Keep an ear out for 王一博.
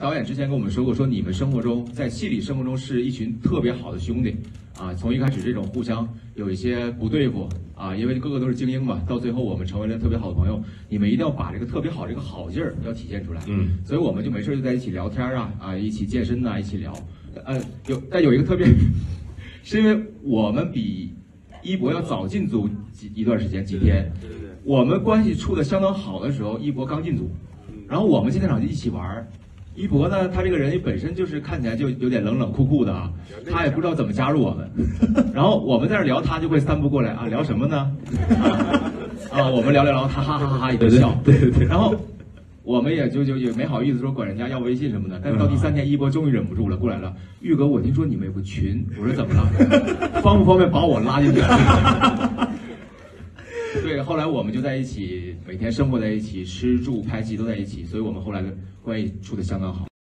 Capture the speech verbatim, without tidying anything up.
导演之前跟我们说过，说你们生活中在戏里生活中是一群特别好的兄弟啊。从一开始这种互相有一些不对付啊，因为个个都是精英嘛，到最后我们成为了特别好的朋友。你们一定要把这个特别好这个好劲儿要体现出来。嗯，所以我们就没事就在一起聊天啊啊，一起健身呐、啊，一起聊。呃，有但有一个特别，是因为我们比一博要早进组几一段时间几天，对对对，我们关系处的相当好的时候，一博刚进组，然后我们进场就一起玩。 一博呢，他这个人本身就是看起来就有点冷冷酷酷的啊，他也不知道怎么加入我们。然后我们在这聊，他就会三步过来啊，聊什么呢？啊，我们聊聊聊，哈哈哈哈哈一顿笑。对对对。然后我们也就就也没好意思说管人家要微信什么的。但到第三天，一博终于忍不住了，过来了。玉哥，我听说你们有个群，我说怎么了？方不方便把我拉进去？对，后来我们就在一起，每天生活在一起，吃住拍戏都在一起，所以我们后来的关系处得相当好。